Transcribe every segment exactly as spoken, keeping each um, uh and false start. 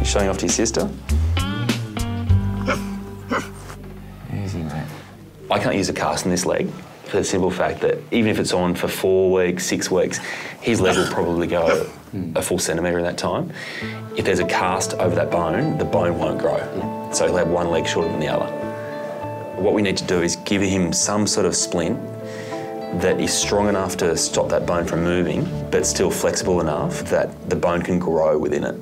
He's showing off to your sister. Easy, mate. I can't use a cast in this leg for the simple fact that even if it's on for four weeks, six weeks, his leg will probably go a full centimetre in that time. If there's a cast over that bone, the bone won't grow. Yeah. So he'll have one leg shorter than the other. What we need to do is give him some sort of splint that is strong enough to stop that bone from moving, but still flexible enough that the bone can grow within it.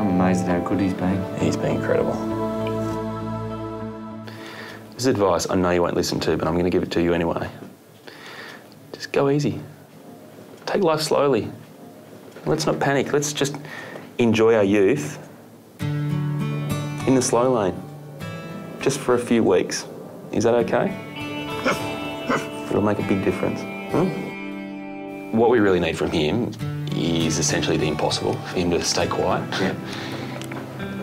I'm amazed at how good he's been. He's been incredible. This advice I know you won't listen to, but I'm going to give it to you anyway. Just go easy. Take life slowly. Let's not panic. Let's just enjoy our youth in the slow lane, just for a few weeks. Is that okay? It'll make a big difference. Hmm? What we really need from him is essentially the impossible, for him to stay quiet. Yeah.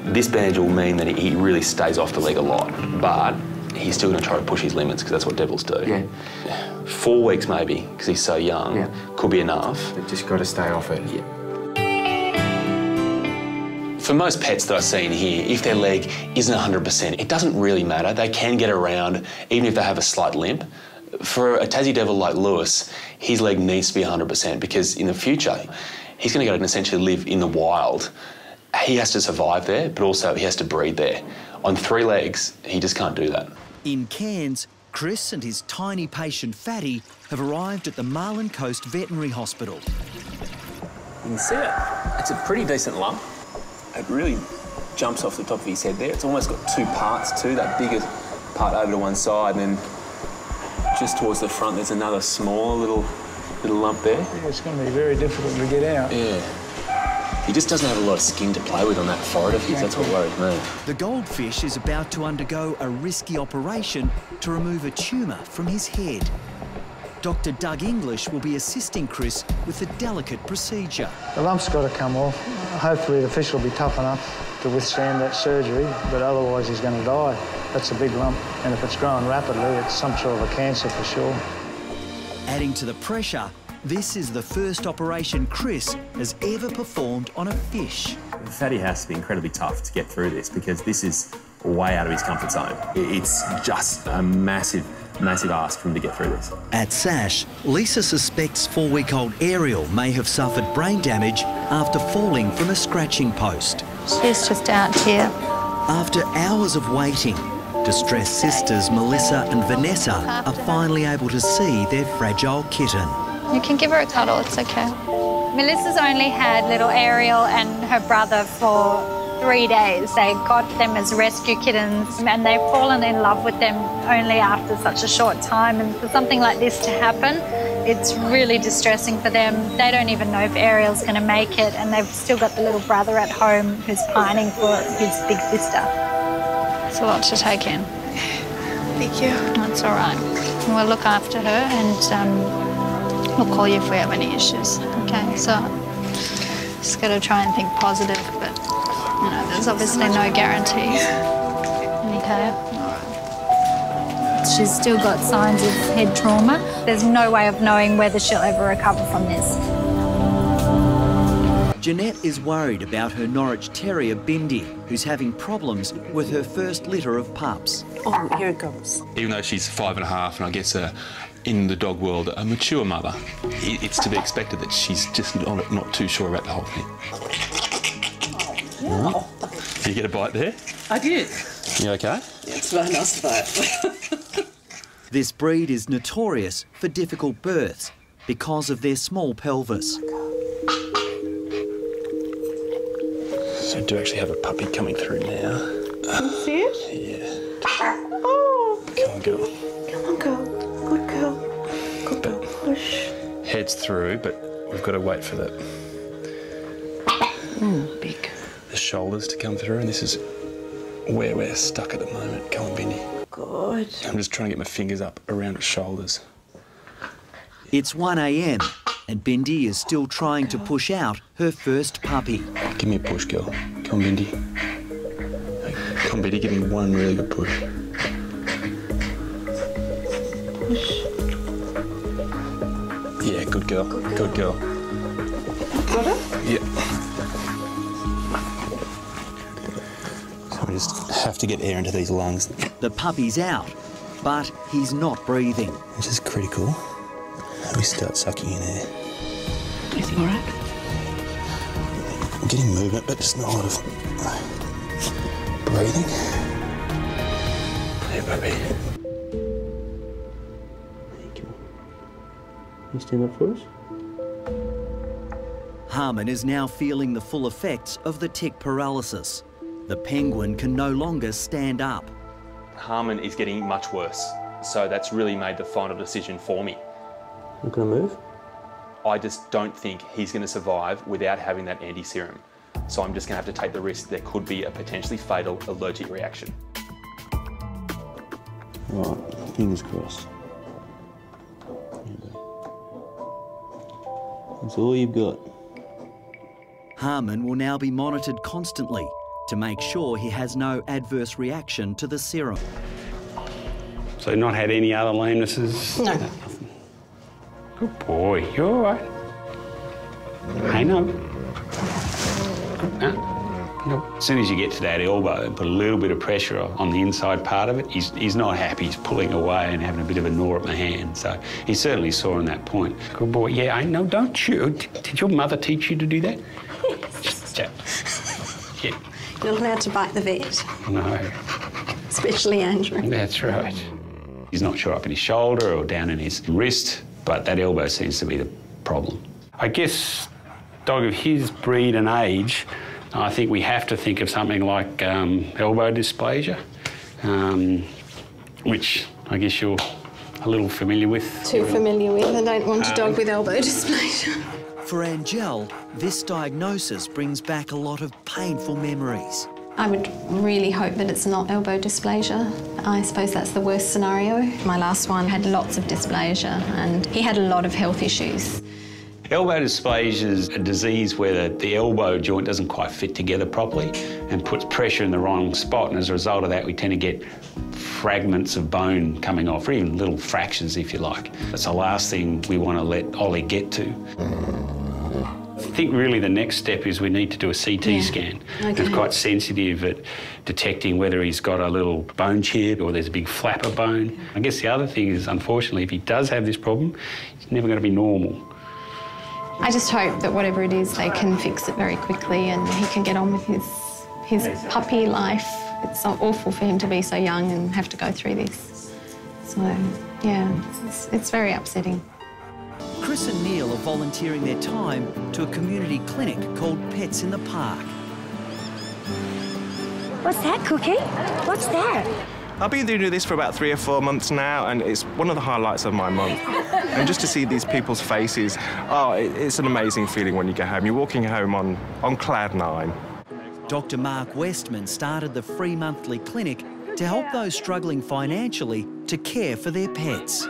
This bandage will mean that he really stays off the leg a lot, but he's still going to try to push his limits because that's what devils do. Yeah. Four weeks maybe, because he's so young, yeah, could be enough. They've just got to stay off it. Yeah. For most pets that I've seen here, if their leg isn't one hundred percent, it doesn't really matter. They can get around, even if they have a slight limp. For a Tassie Devil like Lewis, his leg needs to be one hundred percent because in the future, he's going to go and essentially live in the wild. He has to survive there, but also he has to breed there. On three legs, he just can't do that. In Cairns, Chris and his tiny patient Fatty have arrived at the Marlin Coast Veterinary Hospital. You can see it. It's a pretty decent lump. It really jumps off the top of his head there. It's almost got two parts too, that bigger part over to one side, and then just towards the front there's another small little little lump there. Yeah, it's going to be very difficult to get out. Yeah. He just doesn't have a lot of skin to play with on that forehead of his. That's what worries me. The goldfish is about to undergo a risky operation to remove a tumour from his head. Doctor Doug English will be assisting Chris with the delicate procedure. The lump's got to come off. Hopefully the fish will be tough enough to withstand that surgery, but otherwise he's going to die. That's a big lump, and if it's growing rapidly, it's some sort of a cancer for sure. Adding to the pressure, this is the first operation Chris has ever performed on a fish. Fatty has to be incredibly tough to get through this because this is way out of his comfort zone. It's just a massive massive ask for him to get through this. At Sash, Lisa suspects four-week-old Ariel may have suffered brain damage after falling from a scratching post. She's just out here. After hours of waiting, distressed sisters Melissa and Vanessa are finally able to see their fragile kitten. You can give her a cuddle, it's okay. Melissa's only had little Ariel and her brother for three days. They got them as rescue kittens and they've fallen in love with them only after such a short time, and for something like this to happen, it's really distressing for them. They don't even know if Ariel's going to make it, and they've still got the little brother at home who's pining for his big sister. It's a lot to take in. Thank you. That's all right. We'll look after her and um, we'll call you if we have any issues. Okay, so just got to try and think positive, but you know, there's obviously no guarantees. Okay. She's still got signs of head trauma. There's no way of knowing whether she'll ever recover from this. Jeanette is worried about her Norwich Terrier, Bindi, who's having problems with her first litter of pups. Oh, here it goes. Even though she's five and a half and I guess a, in the dog world, a mature mother, it's to be expected that she's just not, not too sure about the whole thing. Wow. Did you get a bite there? I did. You okay? Yeah, it's my last bite. This breed is notorious for difficult births because of their small pelvis. So I do actually have a puppy coming through now. Can you see it? Yeah. Oh. Come on, girl. Come on, girl. Good girl. Good girl. Push. Head's through, but we've got to wait for that. Mm, big. The shoulders to come through, and this is where we're stuck at the moment. Come on, Bindi. Good. I'm just trying to get my fingers up around its shoulders. It's one A M and Bindi is still trying to push out her first puppy. Give me a push, girl. Come on, Bindi. Come on, Bindi, give me one really good push. Push. Yeah, good girl. Good girl. Got it? Yeah. We just have to get air into these lungs. The puppy's out, but he's not breathing. Which is critical. Let me start sucking in air. Is he all right? I'm getting movement, but just not a lot of breathing. Hey, puppy. Thank you. Can you stand up for us? Harmon is now feeling the full effects of the tick paralysis. The penguin can no longer stand up. Harmon is getting much worse, so that's really made the final decision for me. Not gonna move? I just don't think he's gonna survive without having that anti-serum. So I'm just gonna have to take the risk there could be a potentially fatal allergic reaction. All right, fingers crossed. That's all you've got. Harmon will now be monitored constantly to make sure he has no adverse reaction to the serum. So not had any other lamenesses? No. Nothing. Good boy, you're all right. I know. No. No. As soon as you get to that elbow and put a little bit of pressure on the inside part of it, he's, he's not happy, he's pulling away and having a bit of a gnaw at my hand. So he certainly saw in that point. Good boy, yeah, I know, don't you? Did, did your mother teach you to do that? Yeah. You're not allowed to bite the vet. No. Especially Andrew. That's right. He's not sure up in his shoulder or down in his wrist, but that elbow seems to be the problem. I guess dog of his breed and age, I think we have to think of something like um, elbow dysplasia, um, which I guess you're a little familiar with. Too familiar with. I don't want a dog um, with elbow dysplasia. For Angelle, this diagnosis brings back a lot of painful memories. I would really hope that it's not elbow dysplasia. I suppose that's the worst scenario. My last one had lots of dysplasia and he had a lot of health issues. Elbow dysplasia is a disease where the, the elbow joint doesn't quite fit together properly and puts pressure in the wrong spot, and as a result of that we tend to get fragments of bone coming off, or even little fractures if you like. That's the last thing we want to let Ollie get to. I think really the next step is we need to do a C T yeah. scan. Okay. It's quite sensitive at detecting whether he's got a little bone chip or there's a big flap of bone. I guess the other thing is, unfortunately, if he does have this problem, he's never going to be normal. I just hope that whatever it is, they can fix it very quickly and he can get on with his, his puppy life. It's so awful for him to be so young and have to go through this. So, yeah, it's, it's very upsetting. Chris and Neil are volunteering their time to a community clinic called Pets in the Park. What's that, Cookie? What's that? I've been doing this for about three or four months now, and it's one of the highlights of my month. And just to see these people's faces, oh, it's an amazing feeling when you go home. You're walking home on, on cloud nine. Doctor Mark Westman started the free monthly clinic to help those struggling financially to care for their pets.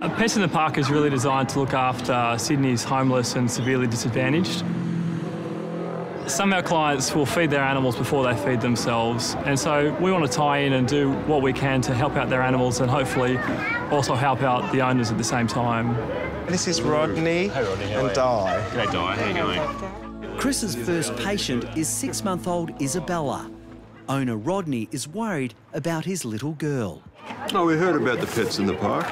Pets in the Park is really designed to look after Sydney's homeless and severely disadvantaged. Some of our clients will feed their animals before they feed themselves, and so we want to tie in and do what we can to help out their animals and hopefully also help out the owners at the same time. This is Rodney, hey, Rodney and Di. G'day Di, how you going? Chris's first patient is six-month-old Isabella. Owner Rodney is worried about his little girl. Oh, we heard about the Pets in the Park,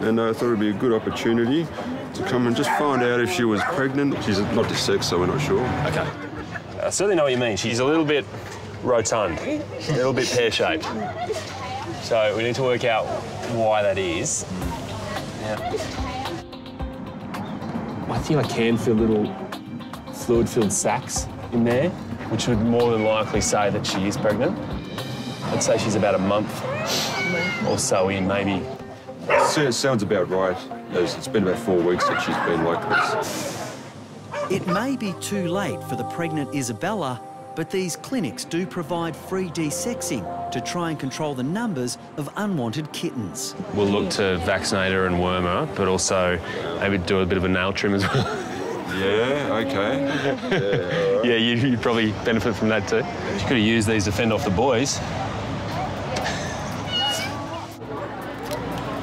and I uh, thought it would be a good opportunity to come and just find out if she was pregnant. She's not the sex, so we're not sure. Okay. I certainly know what you mean. She's a little bit rotund, a little bit pear-shaped. So we need to work out why that is. Yeah. I feel I can feel little fluid-filled sacs in there, which would more than likely say that she is pregnant. I'd say she's about a month or so in, maybe. It sounds about right. It's been about four weeks that she's been like this. It may be too late for the pregnant Isabella, but these clinics do provide free de-sexing to try and control the numbers of unwanted kittens. We'll look to vaccinate her and worm her, but also maybe do a bit of a nail trim as well. Yeah, OK. Yeah, right. Yeah, you, you probably benefit from that too. You could have used these to fend off the boys.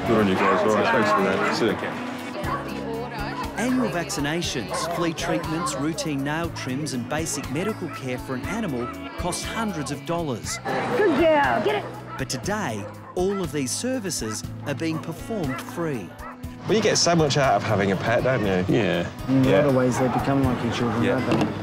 Good on you guys. All right, thanks for that. See you. annual vaccinations, flea treatments, routine nail trims and basic medical care for an animal costs hundreds of dollars. Good job. Get it. But today, all of these services are being performed free. Well, you get so much out of having a pet, don't you? Yeah. In a yeah. lot of ways, they become like your children, yeah. don't they?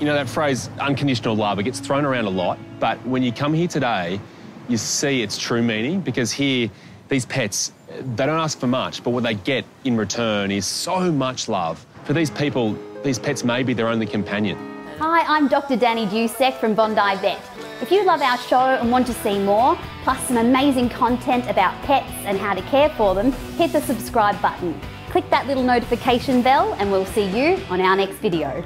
You know, that phrase, unconditional love, it gets thrown around a lot, but when you come here today, you see its true meaning, because here, these pets, they don't ask for much, but what they get in return is so much love. For these people, these pets may be their only companion. Hi, I'm Doctor Danny Dusek from Bondi Vet. If you love our show and want to see more, plus some amazing content about pets and how to care for them, hit the subscribe button. Click that little notification bell and we'll see you on our next video.